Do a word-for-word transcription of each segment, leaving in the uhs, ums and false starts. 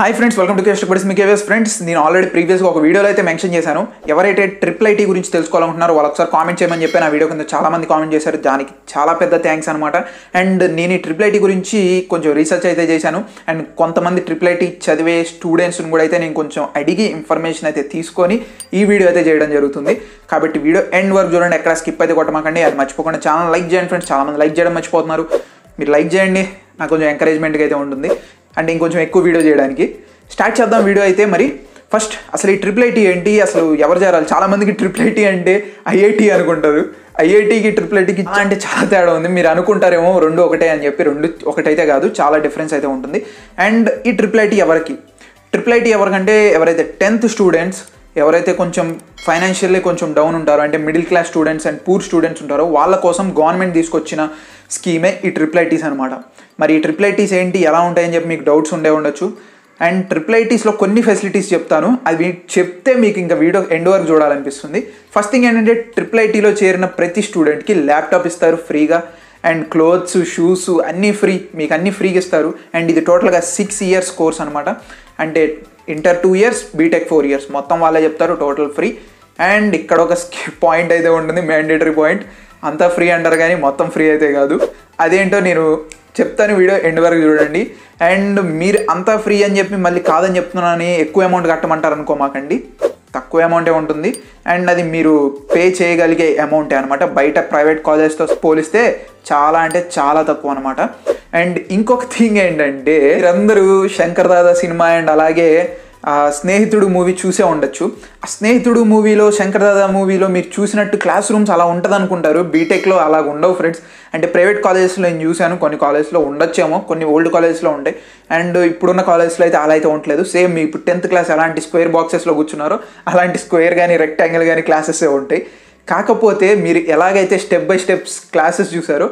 Hi friends, welcome to KVS Tech Buddies. KVS friends, నేను already previous గా ఒక వీడియోలో అయితే మెన్షన్ చేశాను. ఎవరైతే ట్రిపుల్ ఐటీ గురించి తెలుసుకోవాలనుకుంటున్నారో వాళ్ళు ఒకసారి కామెంట్ చేయమని చెప్పి నా వీడియో కింద చాలా మంది కామెంట్ చేశారు. దానికి చాలా పెద్ద థ్యాంక్స్ అన్నమాట. అండ్ నేను ఈ ట్రిపుల్ ఐటీ గురించి కొంచెం రీసెర్చ్ అయితే చేశాను. అండ్ కొంతమంది ట్రిపుల్ ఐటీ చదివే స్టూడెంట్స్ ని కూడా అయితే నేను కొంచెం అడిగి ఇన్ఫర్మేషన్ అయితే తీసుకొని ఈ వీడియో అయితే చేయడం జరుగుతుంది. కాబట్టి వీడియో ఎండ్ వరకు చూడండి, ఎక్కడ స్కిప్ అయితే కొట్టమాకండి. అది మర్చిపోకుండా ఛానల్ లైక్ చేయండి ఫ్రెండ్స్. చాలా మంది లైక్ చేయడం మర్చిపోతున్నారు. మీరు లైక్ చేయండి, నాకు కొంచెం ఎంకరేజ్మెంట్గా అయితే ఉంటుంది అండ్ ఇంకొంచెం ఎక్కువ వీడియో చేయడానికి. స్టార్ట్ చేద్దాం వీడియో అయితే. మరి ఫస్ట్ అసలు ఈ ట్రిపుల్ ఐటీ ఏంటి, అసలు ఎవరు చేరాలి? చాలామందికి ట్రిపుల్ ఐటీ అంటే ఐఐటి అనుకుంటారు. ఐఐటికి ట్రిపుల్ ఐటీకి అంటే చాలా తేడా ఉంది. మీరు అనుకుంటారేమో రెండు ఒకటే అని చెప్పి, రెండు ఒకటైతే కాదు, చాలా డిఫరెన్స్ అయితే ఉంటుంది. అండ్ ఈ ట్రిపుల్ ఐటీ ఎవరికి ట్రిపుల్ ఐటీ ఎవరికంటే ఎవరైతే టెన్త్ స్టూడెంట్స్, ఎవరైతే కొంచెం ఫైనాన్షియల్లీ కొంచెం డౌన్ ఉంటారో, అంటే middle class students and poor students ఉంటారో వాళ్ళ కోసం గవర్నమెంట్ తీసుకొచ్చిన స్కీమే ఈ ట్రిపుల్ ఐటీస్ అనమాట. మరి ఈ ట్రిపుల్ ఐటీస్ ఏంటి, ఎలా ఉంటాయని చెప్పి మీకు డౌట్స్ ఉండే ఉండొచ్చు. అండ్ ట్రిపుల్ ఐటీస్లో కొన్ని ఫెసిలిటీస్ చెప్తాను, అవి చెప్తే మీకు ఇంకా వీడియో ఎండ్ వరకు చూడాలనిపిస్తుంది. ఫస్ట్ థింగ్ ఏంటంటే, ట్రిపుల్ ఐటీలో చేరిన ప్రతి స్టూడెంట్కి ల్యాప్టాప్ ఇస్తారు ఫ్రీగా. అండ్ క్లోత్స్, షూస్ అన్నీ ఫ్రీ, మీకు అన్నీ ఫ్రీగా ఇస్తారు. అండ్ ఇది టోటల్గా సిక్స్ ఇయర్స్ కోర్స్ అనమాట. అంటే inter two years, BTech four years మొత్తం వాళ్ళే చెప్తారు, టోటల్ ఫ్రీ. అండ్ ఇక్కడ ఒక పాయింట్ అయితే ఉంటుంది, మ్యాండేటరీ పాయింట్. అంతా ఫ్రీ అంటారు కానీ మొత్తం ఫ్రీ అయితే కాదు, అదేంటో నేను చెప్తాను. వీడియో ఎండ్ వరకు చూడండి. అండ్ మీరు అంతా ఫ్రీ అని చెప్పి మళ్ళీ కాదని చెప్తున్నానని ఎక్కువ అమౌంట్ కట్టమంటారు అనుకోమాకండి, తక్కువ అమౌంటే ఉంటుంది. అండ్ అది మీరు పే చేయగలిగే అమౌంటే అనమాట. బయట ప్రైవేట్ కాలేజెస్తో పోలిస్తే చాలా అంటే చాలా తక్కువ అనమాట. అండ్ ఇంకొక థింగ్ ఏంటంటే, మీరందరూ శంకర్ దాదా సినిమా అండ్ అలాగే స్నేహితుడు మూవీ చూసే ఉండొచ్చు. ఆ స్నేహితుడు మూవీలో, శంకర్ దాదా మూవీలో మీరు చూసినట్టు క్లాస్ రూమ్స్ అలా ఉంటుంది అనుకుంటారు. బీటెక్లో అలా ఉండవు ఫ్రెండ్స్. అంటే ప్రైవేట్ కాలేజెస్లో నేను చూశాను, కొన్ని కాలేజెస్లో ఉండొచ్చేమో, కొన్ని ఓల్డ్ కాలేజెస్లో ఉంటాయి. అండ్ ఇప్పుడున్న కాలేజెస్లో అయితే అలా అయితే ఉండలేదు. సేమ్ మీ ఇప్పుడు టెన్త్ క్లాస్ ఎలాంటి స్క్వేర్ బాక్సెస్లో కూర్చున్నారో అలాంటి స్క్వేర్ కానీ రెక్టాంగిల్ కానీ క్లాసెస్సే ఉంటాయి. కాకపోతే మీరు ఎలాగైతే స్టెప్ బై స్టెప్స్ క్లాసెస్ చూసారో,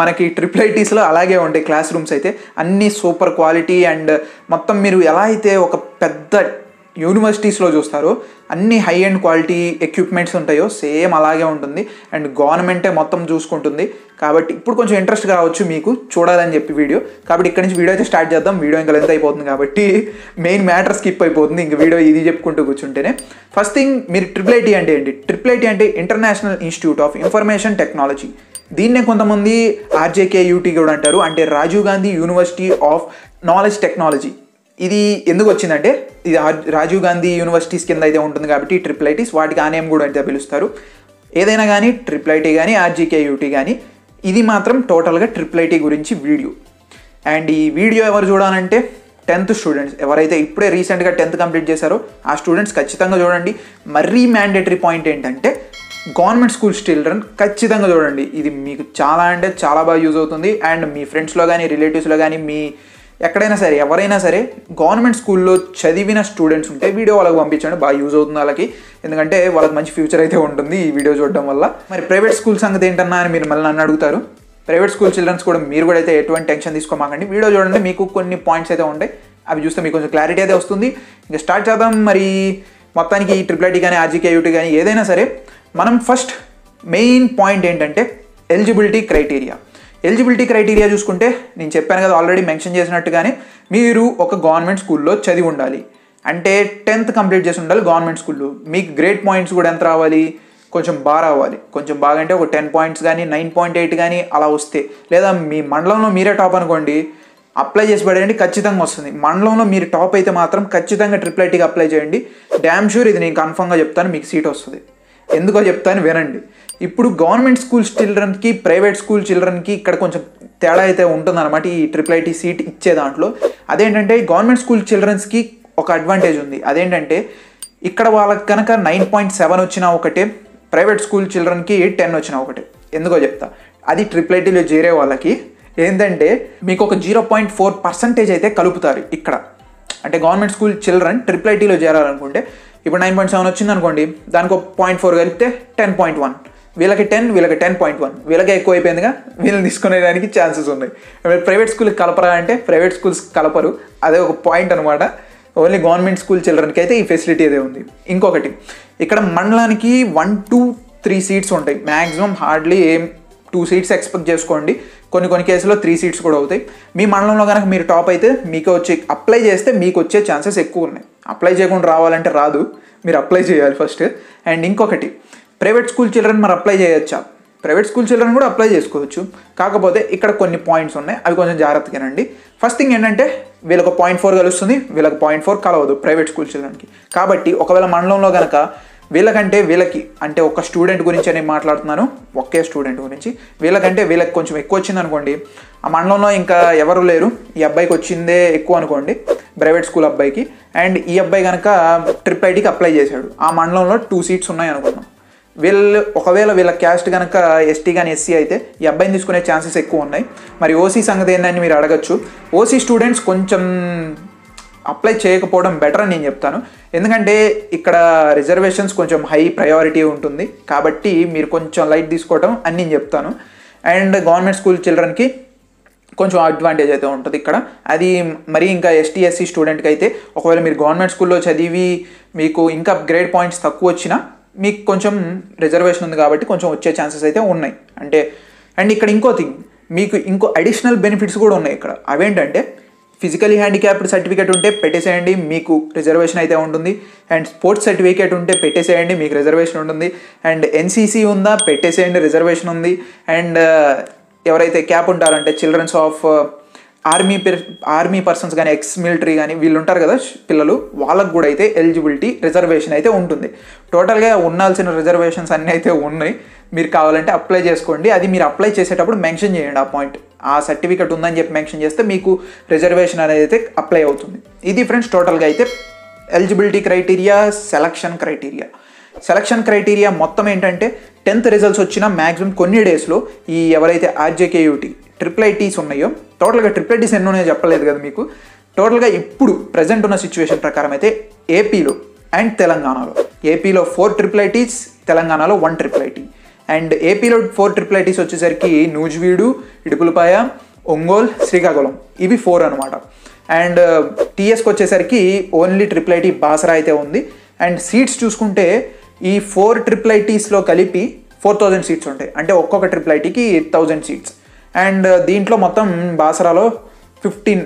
మనకి ట్రిపుల్ ఐటీస్లో అలాగే ఉంటాయి క్లాస్ రూమ్స్ అయితే, అన్నీ సూపర్ క్వాలిటీ. అండ్ మొత్తం మీరు ఎలా అయితే ఒక పెద్ద యూనివర్సిటీస్లో చూస్తారో అన్ని హై అండ్ క్వాలిటీ ఎక్విప్మెంట్స్ ఉంటాయో సేమ్ అలాగే ఉంటుంది. అండ్ గవర్నమెంటే మొత్తం చూసుకుంటుంది. కాబట్టి ఇప్పుడు కొంచెం ఇంట్రెస్ట్ రావచ్చు మీకు చూడాలని చెప్పి వీడియో. కాబట్టి ఇక్కడ నుంచి వీడియో అయితే స్టార్ట్ చేద్దాం. వీడియో ఇంకా లెంత్ అయిపోతుంది కాబట్టి మెయిన్ మ్యాటర్ స్కిప్ అయిపోతుంది ఇంకా వీడియో ఇది చెప్పుకుంటూ కూర్చుంటేనే. ఫస్ట్ థింగ్, మీరు ట్రిపుల్ ఐటీ అంటే ఏంటి? ట్రిపుల్ ఐటీ అంటే international institute of information technology. దీన్నే కొంతమంది ఆర్జేకే యూటీ కూడా అంటారు, అంటే Rajiv Gandhi university of knowledge technology. ఇది ఎందుకు వచ్చిందంటే, ఇది రాజీవ్ గాంధీ యూనివర్సిటీస్ కింద అయితే ఉంటుంది కాబట్టి ట్రిపుల్ ఐటీస్ వాటికి ఆ నేమ్ కూడా అయితే పిలుస్తారు. ఏదైనా కానీ ట్రిపుల్ ఐటీ కానీ ఆర్జీకే యూటీ కానీ, ఇది మాత్రం టోటల్గా ట్రిపుల్ ఐటీ గురించి వీడియో. అండ్ ఈ వీడియో ఎవరు చూడాలంటే టెన్త్ స్టూడెంట్స్, ఎవరైతే ఇప్పుడే రీసెంట్గా టెన్త్ కంప్లీట్ చేశారో ఆ స్టూడెంట్స్ ఖచ్చితంగా చూడండి. మరీ మ్యాండేటరీ పాయింట్ ఏంటంటే, గవర్నమెంట్ స్కూల్స్ చిల్డ్రన్ ఖచ్చితంగా చూడండి. ఇది మీకు చాలా అంటే చాలా బాగా యూజ్ అవుతుంది. అండ్ మీ ఫ్రెండ్స్లో కానీ, రిలేటివ్స్లో కానీ, మీ ఎక్కడైనా సరే ఎవరైనా సరే గవర్నమెంట్ స్కూల్లో చదివిన స్టూడెంట్స్ ఉంటే వీడియో వాళ్ళకి పంపించండి, బాగా యూజ్ అవుతుంది వాళ్ళకి. ఎందుకంటే వాళ్ళకి మంచి ఫ్యూచర్ అయితే ఉంటుంది ఈ వీడియో చూడడం వల్ల. మరి ప్రైవేట్ స్కూల్ సంగతి ఏంటన్నా అని మీరు మళ్ళీ నన్ను అడుగుతారు. ప్రైవేట్ స్కూల్ చిల్డ్రన్స్ కూడా మీరు కూడా అయితే ఎటువంటి టెన్షన్ తీసుకోమాకండి. వీడియో చూడండి, మీకు కొన్ని పాయింట్స్ అయితే ఉంటాయి, అవి చూస్తే మీకు కొంచెం క్లారిటీ అయితే వస్తుంది. ఇంకా స్టార్ట్ చేద్దాం. మరి మొత్తానికి ఈ ట్రిపుల్ ఐటీ కానీ ఆర్జీకే యూటీ కానీ ఏదైనా సరే, మనం ఫస్ట్ మెయిన్ పాయింట్ ఏంటంటే ఎలిజిబిలిటీ క్రైటీరియా. ఎలిజిబిలిటీ క్రైటీరియా చూసుకుంటే, నేను చెప్పాను కదా ఆల్రెడీ మెన్షన్ చేసినట్టుగానే, మీరు ఒక గవర్నమెంట్ స్కూల్లో చదివి ఉండాలి. అంటే టెన్త్ కంప్లీట్ చేసి ఉండాలి గవర్నమెంట్ స్కూల్లో. మీకు గ్రేడ్ పాయింట్స్ కూడా ఎంత రావాలి, కొంచెం బాగా రావాలి. కొంచెం బాగా అంటే ఒక టెన్ పాయింట్స్ కానీ నైన్ పాయింట్ ఎయిట్ కానీ అలా వస్తే, లేదా మీ మండలంలో మీరే టాప్ అనుకోండి, అప్లై చేసి పడేయండి, ఖచ్చితంగా వస్తుంది. మండలంలో మీరు టాప్ అయితే మాత్రం ఖచ్చితంగా ట్రిపుల్ ఐటీకి అప్లై చేయండి. డ్యామ్ షూర్ ఇది నేను కన్ఫర్మ్గా చెప్తాను, మీకు సీట్ వస్తుంది. ఎందుకో చెప్తాను వినండి. ఇప్పుడు గవర్నమెంట్ స్కూల్స్ చిల్డ్రన్కి, ప్రైవేట్ స్కూల్ చిల్డ్రన్కి ఇక్కడ కొంచెం తేడా అయితే ఉంటుందన్నమాట ఈ ట్రిపుల్ ఐటీ సీట్ ఇచ్చే దాంట్లో. అదేంటంటే, గవర్నమెంట్ స్కూల్ చిల్డ్రన్స్కి ఒక అడ్వాంటేజ్ ఉంది. అదేంటంటే, ఇక్కడ వాళ్ళకి కనుక నైన్ పాయింట్ సెవెన్ వచ్చినా ఒకటే, ప్రైవేట్ స్కూల్ చిల్డ్రన్కి టెన్ వచ్చినా ఒకటే. ఎందుకో చెప్తా, అది ట్రిపుల్ ఐటీలో చేరే వాళ్ళకి ఏంటంటే మీకు ఒక జీరో పాయింట్ ఫోర్ పర్సెంటేజ్ అయితే కలుపుతారు ఇక్కడ. అంటే గవర్నమెంట్ స్కూల్ చిల్డ్రన్ ట్రిపుల్ ఐటీలో చేరాలనుకుంటే, ఇప్పుడు నైన్ పాయింట్ సెవెన్ వచ్చింది అనుకోండి, దానికి ఒక పాయింట్ ఫోర్ కలిపితే టెన్ పాయింట్ వన్ వీళ్ళకి, టెన్ వీళ్ళకి టెన్ పాయింట్ వన్ వీళ్ళకే ఎక్కువ అయిపోయిందిగా, వీళ్ళని తీసుకునేదానికి ఛాన్సెస్ ఉన్నాయి. ప్రైవేట్ స్కూల్కి కలపరా అంటే ప్రైవేట్ స్కూల్స్ కలపరు, అదే ఒక పాయింట్ అనమాట. ఓన్లీ గవర్నమెంట్ స్కూల్ చిల్డ్రన్కి అయితే ఈ ఫెసిలిటీ అదే ఉంది. ఇంకొకటి, ఇక్కడ మండలానికి వన్ టూ త్రీ సీట్స్ ఉంటాయి మ్యాక్సిమం, హార్డ్లీ ఏం టూ సీట్స్ ఎక్స్పెక్ట్ చేసుకోండి. కొన్ని కొన్ని కేసుల్లో త్రీ సీట్స్ కూడా అవుతాయి. మీ మండలంలో కనుక మీరు టాప్ అయితే మీకు వచ్చే అప్లై చేస్తే మీకు వచ్చే ఛాన్సెస్ ఎక్కువ ఉన్నాయి. అప్లై చేయకుండా రావాలంటే రాదు, మీరు అప్లై చేయాలి ఫస్ట్. అండ్ ఇంకొకటి, ప్రైవేట్ స్కూల్ చిల్డ్రన్ మరి అప్లై చేయొచ్చా? ప్రైవేట్ స్కూల్ చిల్డ్రన్ కూడా అప్లై చేసుకోవచ్చు, కాకపోతే ఇక్కడ కొన్ని పాయింట్స్ ఉన్నాయి, అవి కొంచెం జాగ్రత్తగానండి. ఫస్ట్ థింగ్ ఏంటంటే వీళ్ళకి పాయింట్ ఫోర్ కలుస్తుంది, వీళ్ళకి పాయింట్ ఫోర్ కలవదు ప్రైవేట్ స్కూల్ చిల్డ్రన్కి. కాబట్టి ఒకవేళ మండలంలో కనుక వీళ్ళకంటే వీళ్ళకి, అంటే ఒక స్టూడెంట్ గురించి నేను మాట్లాడుతున్నాను, ఒకే స్టూడెంట్ గురించి, వీళ్ళకంటే వీళ్ళకి కొంచెం ఎక్కువ వచ్చింది అనుకోండి, ఆ మండలంలో ఇంకా ఎవరు లేరు, ఈ అబ్బాయికి వచ్చిందే ఎక్కువ అనుకోండి ప్రైవేట్ స్కూల్ అబ్బాయికి, అండ్ ఈ అబ్బాయి కనుక ట్రిపుల్ ఐటీకి అప్లై చేశాడు, ఆ మండలంలో టూ సీట్స్ ఉన్నాయి అనుకున్నాం. వీళ్ళు ఒకవేళ వీళ్ళ క్యాస్ట్ కనుక ఎస్టీ కానీ ఎస్సీ అయితే ఈ అబ్బాయిని తీసుకునే ఛాన్సెస్ ఎక్కువ ఉన్నాయి. మరి ఓసీ సంగతి ఏంటని మీరు అడగచ్చు. ఓసీ స్టూడెంట్స్ కొంచెం అప్లై చేయకపోవడం బెటర్ అని నేను చెప్తాను, ఎందుకంటే ఇక్కడ రిజర్వేషన్స్ కొంచెం హై ప్రయారిటీ ఉంటుంది, కాబట్టి మీరు కొంచెం లైట్ తీసుకోవడం అని నేను చెప్తాను. అండ్ గవర్నమెంట్ స్కూల్ చిల్డ్రన్కి కొంచెం అడ్వాంటేజ్ అయితే ఉంటుంది ఇక్కడ, అది మరి ఇంకా ఎస్టీ ఎస్సీ స్టూడెంట్కి అయితే ఒకవేళ మీరు గవర్నమెంట్ స్కూల్లో చదివి మీకు ఇంకా గ్రేడ్ పాయింట్స్ తక్కువ వచ్చినా మీకు కొంచెం రిజర్వేషన్ ఉంది కాబట్టి కొంచెం వచ్చే ఛాన్సెస్ అయితే ఉన్నాయి. అంటే అండ్ ఇక్కడ ఇంకో థింగ్, మీకు ఇంకో అడిషనల్ బెనిఫిట్స్ కూడా ఉన్నాయి ఇక్కడ. అవేంటంటే ఫిజికలీ హ్యాండిక్యాప్డ్ సర్టిఫికేట్ ఉంటే పెట్టేసేయండి, మీకు రిజర్వేషన్ అయితే ఉంటుంది. అండ్ స్పోర్ట్స్ సర్టిఫికేట్ ఉంటే పెట్టేసేయండి, మీకు రిజర్వేషన్ ఉంటుంది. అండ్ ఎన్సీసీ ఉందా పెట్టేసేయండి, రిజర్వేషన్ ఉంది. అండ్ ఎవరైతే క్యాప్ ఉంటారంటే childrens of army army persons కానీ ఎక్స్ మిలిటరీ కానీ వీళ్ళు ఉంటారు కదా పిల్లలు, వాళ్ళకు కూడా అయితే ఎలిజిబిలిటీ రిజర్వేషన్ అయితే ఉంటుంది. టోటల్గా ఉండాల్సిన రిజర్వేషన్స్ అన్నీ అయితే ఉన్నాయి, మీరు కావాలంటే అప్లై చేసుకోండి. అది మీరు అప్లై చేసేటప్పుడు మెన్షన్ చేయండి ఆ పాయింట్, ఆ సర్టిఫికేట్ ఉందని చెప్పి మెన్షన్ చేస్తే మీకు రిజర్వేషన్ అనేది అయితే అప్లై అవుతుంది. ఇది ఫ్రెండ్స్ టోటల్గా అయితే eligibility criteria, selection criteria. Selection criteria మొత్తం ఏంటంటే టెన్త్ రిజల్ట్స్ వచ్చిన మ్యాక్సిమం కొన్ని డేస్లో ఈ ఎవరైతే ఆర్జేకేయూటీ ట్రిపుల్ ఐటీస్ ఉన్నాయో, టోటల్గా ట్రిపుల్ ఐటీస్ ఎన్నో నేను చెప్పలేదు కదా మీకు, టోటల్గా ఇప్పుడు ప్రజెంట్ ఉన్న సిచ్యువేషన్ ప్రకారం అయితే ఏపీలో అండ్ తెలంగాణలో, ఏపీలో ఫోర్ ట్రిపుల్ ఐటీస్, తెలంగాణలో వన్ ట్రిపుల్ ఐటీ. అండ్ ఏపీలో ఫోర్ ట్రిపుల్ ఐటీస్ వచ్చేసరికి నూజ్వీడు, ఇడుపులపాయ, ఒంగోల్, శ్రీకాకుళం, ఇవి ఫోర్ అనమాట. అండ్ టీఎస్కి వచ్చేసరికి ఓన్లీ ట్రిపుల్ ఐటీ బాసరా అయితే ఉంది. అండ్ సీట్స్ చూసుకుంటే ఈ ఫోర్ ట్రిపుల్ ఐటీస్లో కలిపి ఫోర్ థౌజండ్ సీట్స్ ఉంటాయి, అంటే ఒక్కొక్క ట్రిపుల్ ఐటీకి థౌజండ్ సీట్స్. అండ్ దీంట్లో మొత్తం బాసరాలో ఫిఫ్టీన్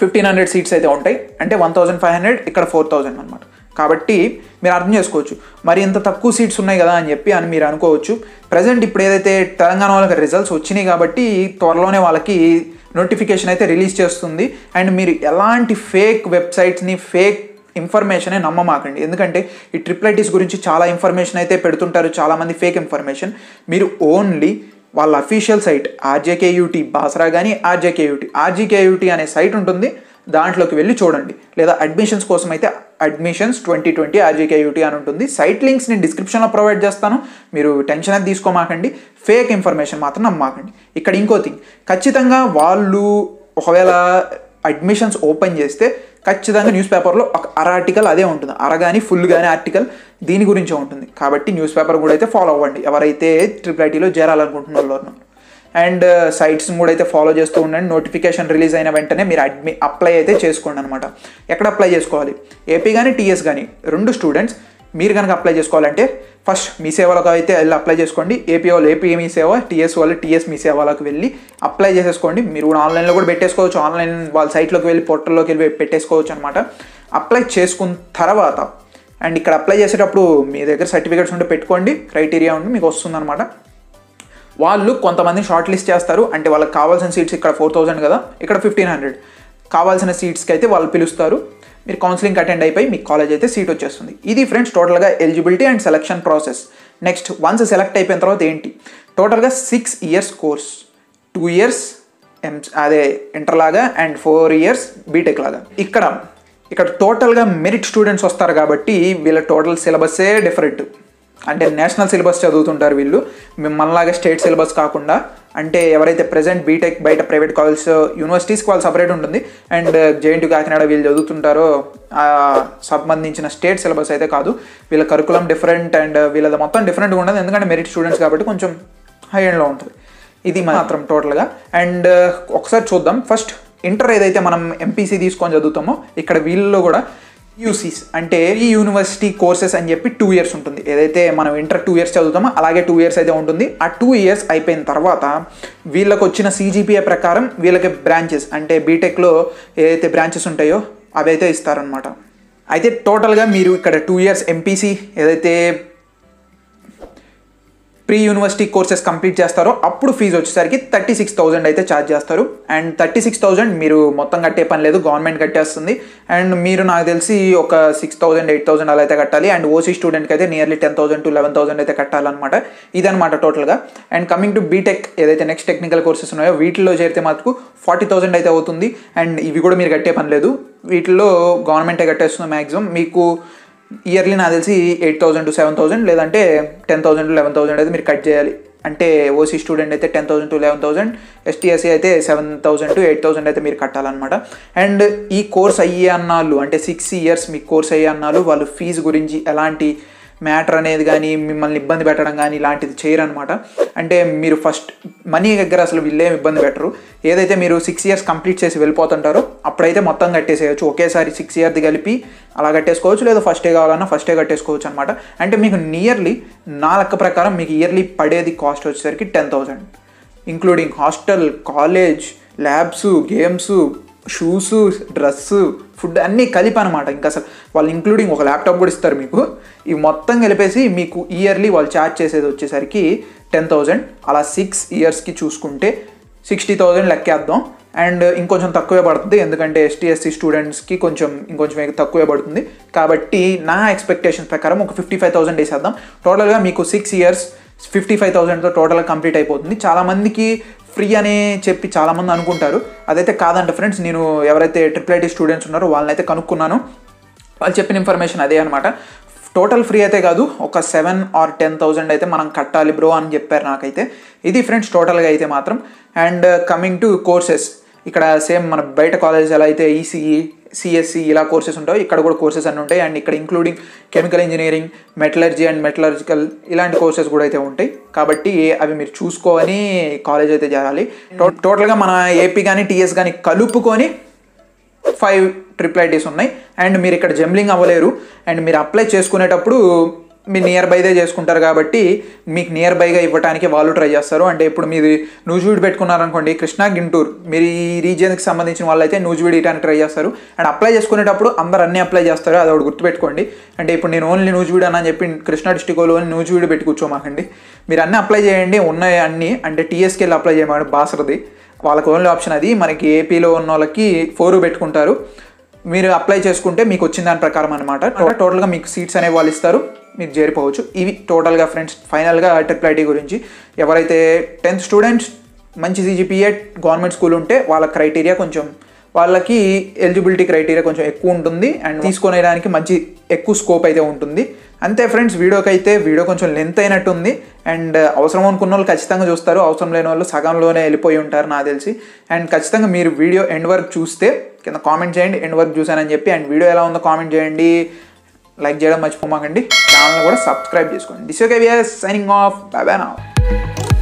ఫిఫ్టీన్ హండ్రెడ్ సీట్స్ అయితే ఉంటాయి, అంటే వన్ థౌజండ్ ఫైవ్ హండ్రెడ్ ఇక్కడ ఫోర్ థౌజండ్ అనమాట. కాబట్టి మీరు అర్థం చేసుకోవచ్చు, మరి ఇంత తక్కువ సీట్స్ ఉన్నాయి కదా అని చెప్పి అని మీరు అనుకోవచ్చు. ప్రజెంట్ ఇప్పుడు ఏదైతే తెలంగాణ వాళ్ళకి రిజల్ట్స్ వచ్చినాయి కాబట్టి త్వరలోనే వాళ్ళకి నోటిఫికేషన్ అయితే రిలీజ్ చేస్తుంది. అండ్ మీరు ఎలాంటి ఫేక్ వెబ్సైట్స్ని, ఫేక్ ఇన్ఫర్మేషనే నమ్మమాకండి, ఎందుకంటే ఈ ట్రిపుల్ ఐటీస్ గురించి చాలా ఇన్ఫర్మేషన్ అయితే పెడుతుంటారు చాలామంది, ఫేక్ ఇన్ఫర్మేషన్. మీరు ఓన్లీ వాళ్ళ అఫీషియల్ సైట్ ఆర్జేకేయూటీ బాసరా కానీ ఆర్జేకేయూటీ ఆర్జీకేయూటీ అనే సైట్ ఉంటుంది, దాంట్లోకి వెళ్ళి చూడండి. లేదా అడ్మిషన్స్ కోసం అయితే అడ్మిషన్స్ ట్వంటీ ట్వంటీ ఆర్జేకేయూటీ అని ఉంటుంది. సైట్ లింక్స్ నేను డిస్క్రిప్షన్లో ప్రొవైడ్ చేస్తాను, మీరు టెన్షన్ అది తీసుకోమాకండి. ఫేక్ ఇన్ఫర్మేషన్ మాత్రం నమ్మకండి. ఇక్కడ ఇంకో థింగ్, ఖచ్చితంగా వాళ్ళు ఒకవేళ అడ్మిషన్స్ ఓపెన్ చేస్తే ఖచ్చితంగా న్యూస్ పేపర్లో ఒక అర ఆర్టికల్ అదే ఉంటుంది, అర కానీ ఫుల్ కానీ ఆర్టికల్ దీని గురించే ఉంటుంది. కాబట్టి న్యూస్ పేపర్ కూడా అయితే ఫాలో అవ్వండి ఎవరైతే ట్రిపుల్ ఐటీలో చేరాలనుకుంటున్న వాళ్ళు. అండ్ సైట్స్ కూడా అయితే ఫాలో చేస్తూ ఉండండి. నోటిఫికేషన్ రిలీజ్ అయిన వెంటనే మీరు అడ్మి అప్లై అయితే చేసుకోండి అనమాట. ఎక్కడ అప్లై చేసుకోవాలి? ఏపీ కానీ టీఎస్ కానీ రెండు స్టూడెంట్స్ మీరు కనుక అప్లై చేసుకోవాలంటే ఫస్ట్ మీ సేవలకు అయితే వెళ్ళి అప్లై చేసుకోండి. ఏపీ వాళ్ళు ఏపీ మీ సేవ, టీఎస్ వాళ్ళు టీఎస్ మీ సేవలకు వెళ్ళి అప్లై చేసేసుకోండి. మీరు కూడా ఆన్లైన్లో కూడా పెట్టేసుకోవచ్చు, ఆన్లైన్ వాళ్ళ సైట్లోకి వెళ్ళి పోర్టల్లోకి వెళ్ళి పెట్టేసుకోవచ్చు అనమాట. అప్లై చేసుకున్న తర్వాత అండ్ ఇక్కడ అప్లై చేసేటప్పుడు మీ దగ్గర సర్టిఫికేట్స్ ఉంటే పెట్టుకోండి, క్రైటీరియా ఉండి మీకు వస్తుందన్నమాట. వాళ్ళు కొంతమంది షార్ట్ లిస్ట్ చేస్తారు, అంటే వాళ్ళకి కావాల్సిన సీట్స్ ఇక్కడ ఫోర్ థౌజండ్ కదా, ఇక్కడ ఫిఫ్టీన్ హండ్రెడ్ కావాల్సిన సీట్స్కి అయితే వాళ్ళు పిలుస్తారు. మీరు కౌన్సిలింగ్కి అటెండ్ అయిపోయి మీకు కాలేజ్ అయితే సీట్ వచ్చేస్తుంది. ఇది ఫ్రెండ్స్ టోటల్గా eligibility and selection process. Next once select అయిపోయిన తర్వాత ఏంటి? టోటల్గా six years course, two years ఎం అదే ఇంటర్ లాగా అండ్ ఫోర్ ఇయర్స్ బీటెక్ లాగా. ఇక్కడ ఇక్కడ టోటల్గా మెరిట్ స్టూడెంట్స్ వస్తారు కాబట్టి వీళ్ళ టోటల్ సిలబస్సే డిఫరెంట్, అంటే నేషనల్ సిలబస్ చదువుతుంటారు వీళ్ళు, మనలాగా స్టేట్ సిలబస్ కాకుండా. అంటే ఎవరైతే ప్రజెంట్ బీటెక్ బయట ప్రైవేట్ కాలేజ్ యూనివర్సిటీస్కి వాళ్ళు సపరేట్ ఉంటుంది, అండ్ జేఎన్టీయూ కాకినాడ వీళ్ళు చదువుతుంటారో సంబంధించిన స్టేట్ సిలబస్ అయితే కాదు. వీళ్ళ కరికులం డిఫరెంట్ అండ్ వీళ్ళది మొత్తం డిఫరెంట్గా ఉండదు, ఎందుకంటే మెరిట్ స్టూడెంట్స్ కాబట్టి కొంచెం హై ఎండ్లో ఉంటుంది. ఇది మాత్రం టోటల్గా. అండ్ ఒకసారి చూద్దాం, ఫస్ట్ ఇంటర్ ఏదైతే మనం ఎంపీసీ తీసుకొని చదువుతామో ఇక్కడ వీళ్ళలో కూడా యూసీస్ అంటే ఈ యూనివర్సిటీ కోర్సెస్ అని చెప్పి టూ ఇయర్స్ ఉంటుంది. ఏదైతే మనం ఇంటర్ టూ ఇయర్స్ చదువుతామో అలాగే టూ ఇయర్స్ అయితే ఉంటుంది. ఆ టూ ఇయర్స్ అయిపోయిన తర్వాత వీళ్ళకి వచ్చిన సీజీపీఏ ప్రకారం వీళ్ళకి బ్రాంచెస్ అంటే బీటెక్లో ఏదైతే బ్రాంచెస్ ఉంటాయో అవి అయితే ఇస్తారనమాట. అయితే టోటల్గా మీరు ఇక్కడ టూ ఇయర్స్ ఎంపీసీ ఏదైతే ప్రీ యూనివర్సిటీ కోర్సెస్ కంప్లీట్ చేస్తారో అప్పుడు ఫీజు వచ్చేసరికి థర్టీ సిక్స్ థౌజండ్ అయితే ఛార్జ్ చేస్తారు. అండ్ థర్టీ సిక్స్ థౌజండ్ మీరు మొత్తం కట్టే పని లేదు, గవర్నమెంట్ కట్టేస్తుంది. అండ్ మీరు నాకు తెలిసి ఒక సిక్స్ థౌజండ్ ఎయిట్ థౌజండ్ అలా అయితే కట్టాలి. అండ్ ఓసీ స్టూడెంట్కి అయితే nearly ten thousand to eleven thousand అయితే కట్టాలన్నమాట. ఇదనమాట టోటల్గా. అండ్ కమింగ్ టు బీటెక్ ఏదైతే నెక్స్ట్ టెక్నికల్ కోర్సెస్ ఉన్నాయో వీటిలో చేరితే మాత్రకు ఫార్టీ థౌసండ్ అయితే అవుతుంది. అండ్ ఇవి కూడా మీరు కట్టే పని లేదు, వీటిలో గవర్నమెంటే కట్టేస్తుంది మ్యాక్సిమం. మీకు ఇయర్లీ నాకు తెలిసి eight thousand to seven thousand లేదంటే ten thousand to eleven thousand అయితే మీరు కట్ చేయాలి. అంటే ఓసీ స్టూడెంట్ అయితే ten thousand to eleven thousand, ST SC అయితే seven thousand to eight thousand అయితే మీరు కట్టాలన్నమాట. అండ్ ఈ కోర్స్ అయ్యే అన్నాళ్ళు అంటే సిక్స్ ఇయర్స్ మీ కోర్స్ అయ్యే అన్నాళ్ళు వాళ్ళు ఫీజు గురించి ఎలాంటి మ్యాటర్ అనేది కానీ మిమ్మల్ని ఇబ్బంది పెట్టడం కానీ ఇలాంటిది చేయరనమాట. అంటే మీరు ఫస్ట్ మనీ దగ్గర అసలు వీళ్ళేం ఇబ్బంది పెట్టరు. ఏదైతే మీరు సిక్స్ ఇయర్స్ కంప్లీట్ చేసి వెళ్ళిపోతుంటారో అప్పుడైతే మొత్తం కట్టేసేయచ్చు. ఒకేసారి సిక్స్ ఇయర్ది కలిపి అలా కట్టేసుకోవచ్చు, లేదా ఫస్టే కావాలన్నా ఫస్టే కట్టేసుకోవచ్చు అనమాట. అంటే మీకు నియర్లీ నా లెక్క ప్రకారం మీకు ఇయర్లీ పడేది కాస్ట్ వచ్చేసరికి ten thousand including hostel, college, labs, games, shoes, dress, food అన్నీ కలిపి అనమాట. ఇంకా అసలు వాళ్ళు ఇంక్లూడింగ్ ఒక ల్యాప్టాప్ కూడా ఇస్తారు మీకు. ఇవి మొత్తం కలిపేసి మీకు ఇయర్లీ వాళ్ళు ఛార్జ్ చేసేది వచ్చేసరికి టెన్ థౌజండ్. అలా సిక్స్ ఇయర్స్కి చూసుకుంటే సిక్స్టీ థౌజండ్ లెక్కేద్దాం. అండ్ ఇంకొంచెం తక్కువే పడుతుంది, ఎందుకంటే ఎస్టీఎస్సీ స్టూడెంట్స్కి కొంచెం ఇంకొంచెం తక్కువే పడుతుంది. కాబట్టి నా ఎక్స్పెక్టేషన్స్ ప్రకారం ఒక ఫిఫ్టీ ఫైవ్ థౌజండ్ వేసేద్దాం. టోటల్గా మీకు సిక్స్ ఇయర్స్ ఫిఫ్టీ ఫైవ్ థౌజండ్తో టోటల్గా కంప్లీట్ అయిపోతుంది. చాలామందికి ఫ్రీ అనే చెప్పి చాలామంది అనుకుంటారు, అదైతే కాదంట ఫ్రెండ్స్. నేను ఎవరైతే ట్రిపుల్ ఐటీ స్టూడెంట్స్ ఉన్నారో వాళ్ళనైతే కనుక్కున్నాను, వాళ్ళు చెప్పిన ఇన్ఫర్మేషన్ అదే అనమాట. టోటల్ ఫ్రీ అయితే కాదు, ఒక సెవెన్ ఆర్ టెన్ థౌజండ్ అయితే మనం కట్టాలి బ్రో అని చెప్పారు నాకైతే. ఇది ఫ్రెండ్స్ టోటల్గా అయితే మాత్రం. అండ్ కమింగ్ టు కోర్సెస్, ఇక్కడ సేమ్ మన బయట కాలేజెస్ ఎలా అయితే ఈసీఈ, సిఎస్ఈ ఇలా కోర్సెస్ ఉంటాయి, ఇక్కడ కూడా కోర్సెస్ అన్నీ ఉంటాయి. అండ్ ఇక్కడ including chemical engineering, metallurgy and metallurgical ఇలాంటి కోర్సెస్ కూడా అయితే ఉంటాయి. కాబట్టి అవి మీరు చూసుకొని కాలేజ్ అయితే చేయాలి. టో టోటల్గా మన ఏపీ కానీ టీఎస్ కానీ కలుపుకొని ఫైవ్ ట్రిపుల్ ఐటీస్ ఉన్నాయి. అండ్ మీరు ఇక్కడ జంబ్లింగ్ అవ్వలేరు. అండ్ మీరు అప్లై చేసుకునేటప్పుడు మీరు నియర్ బైదే చేసుకుంటారు కాబట్టి మీకు నియర్ బైగా ఇవ్వడానికి వాళ్ళు ట్రై చేస్తారు. అంటే ఇప్పుడు మీరు నూజివీడ్ పెట్టుకున్నారనుకోండి, కృష్ణా, గుంటూరు, మీరు ఈ రీజియన్కి సంబంధించిన వాళ్ళు అయితే నూజివీడ్ ఇవ్వడానికి ట్రై చేస్తారు. అండ్ అప్లై చేసుకునేటప్పుడు అందరు అన్నీ అప్లై చేస్తారు, అది ఒకటి గుర్తుపెట్టుకోండి. అంటే ఇప్పుడు నేను ఓన్లీ నూజివీడ్ అని చెప్పి కృష్ణా డిస్టిక్ వాళ్ళు ఓన్లీ నూజివీడ్ పెట్టి కూర్చోమాకండి. మీరు అన్నీ అప్లై చేయండి, ఉన్నాయి అన్నీ. అంటే టీఎస్కి వెళ్ళి అప్లై చేయమని బాసరది, వాళ్ళకి ఓన్లీ ఆప్షన్ అది. మనకి ఏపీలో ఉన్న వాళ్ళకి ఫోరు పెట్టుకుంటారు, మీరు అప్లై చేసుకుంటే మీకు వచ్చిన దాని ప్రకారం అనమాట. టోటల్గా మీకు సీట్స్ అనేవి వాళ్ళు ఇస్తారు, మీరు చేరిపోవచ్చు. ఇవి టోటల్గా ఫ్రెండ్స్ ఫైనల్గా ట్రిపుల్ ఐటీ గురించి. ఎవరైతే టెన్త్ స్టూడెంట్స్, మంచి సీజీపీఏ, గవర్నమెంట్ స్కూల్ ఉంటే వాళ్ళ క్రైటీరియా కొంచెం, వాళ్ళకి ఎలిజిబిలిటీ క్రైటీరియా కొంచెం ఎక్కువ ఉంటుంది. అండ్ తీసుకునేడానికి మంచి ఎక్కువ స్కోప్ అయితే ఉంటుంది. అంతే ఫ్రెండ్స్, వీడియోకి అయితే వీడియో కొంచెం లెంత్ అయినట్టు ఉంది. అండ్ అవసరం అనుకున్న వాళ్ళు ఖచ్చితంగా చూస్తారు, అవసరం లేని వాళ్ళు సగంలోనే వెళ్ళిపోయి ఉంటారు నాకు తెలిసి. అండ్ ఖచ్చితంగా మీరు వీడియో ఎండ్ వరకు చూస్తే కింద కామెంట్ చేయండి ఎండ్ వరకు చూశానని చెప్పి. అండ్ వీడియో ఎలా ఉందో కామెంట్ చేయండి, లైక్ చేయడం మర్చిపోమాకండి, ఛానల్ కూడా సబ్స్క్రైబ్ చేసుకోండి. This yo KVS signing off. Bye bye now.